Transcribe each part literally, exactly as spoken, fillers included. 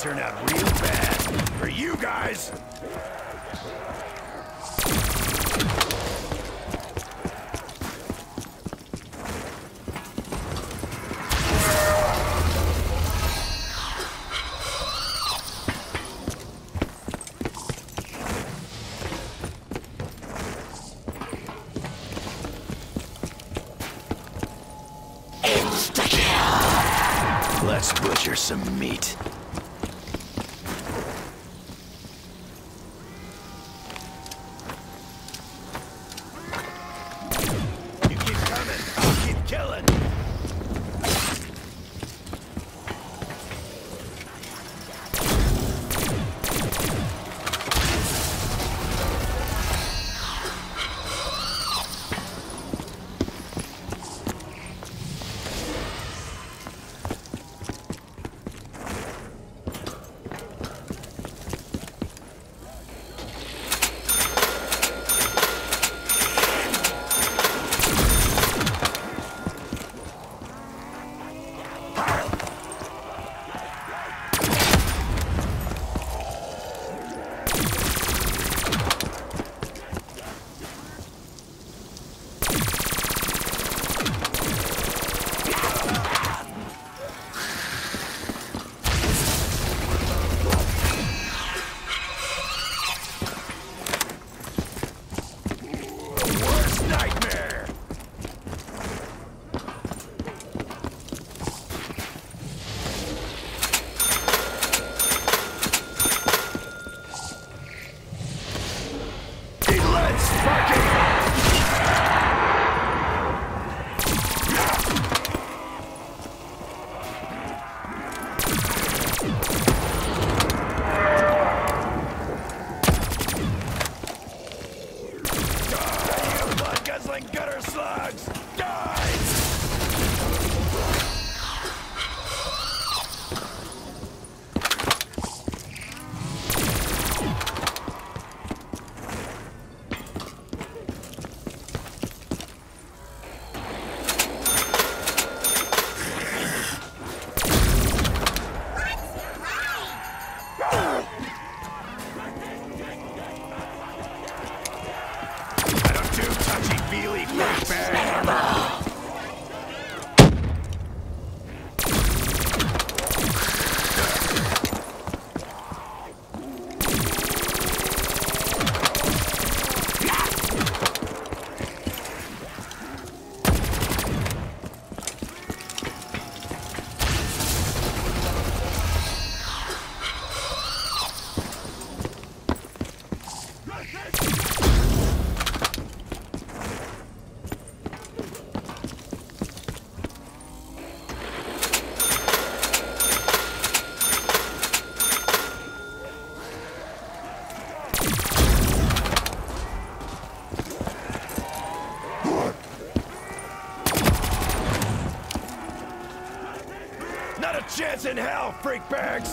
turn out real bad for you guys. Let's butcher some meat. You keep coming, I'll keep killing. Chance in hell, freak bags!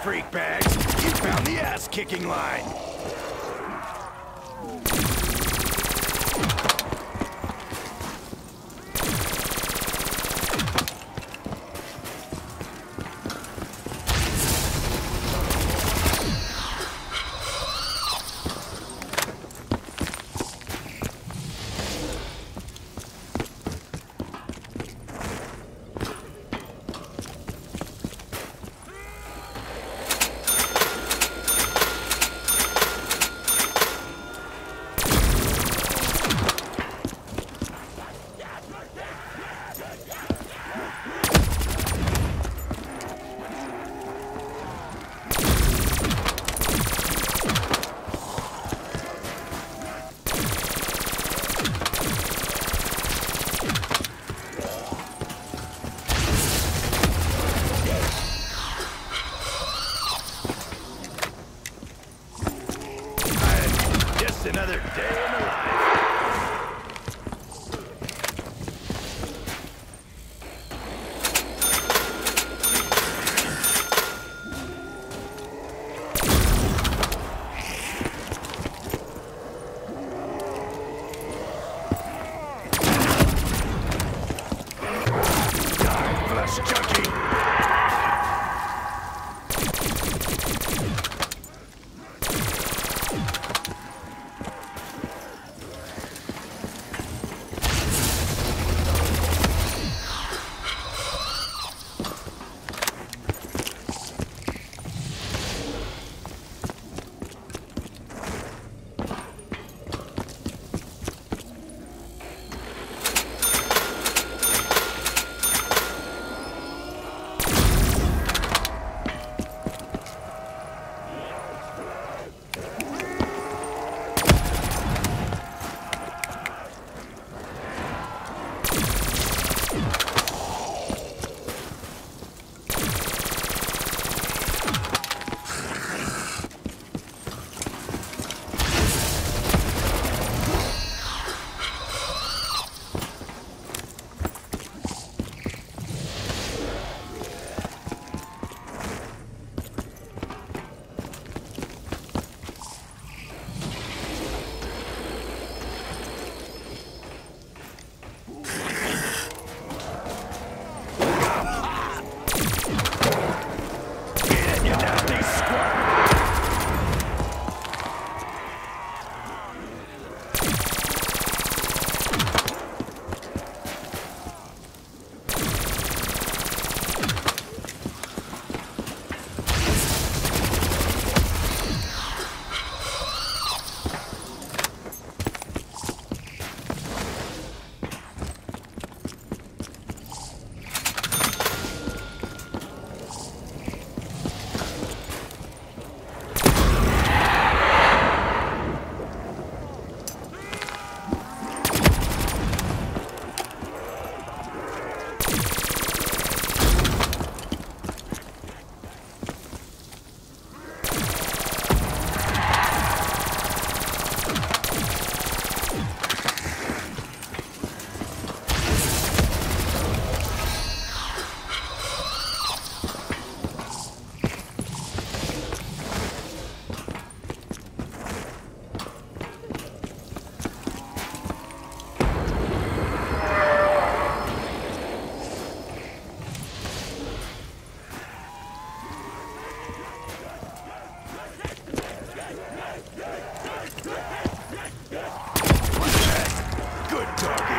streak, Bags. You found the ass-kicking line. Another day in the life. Good target.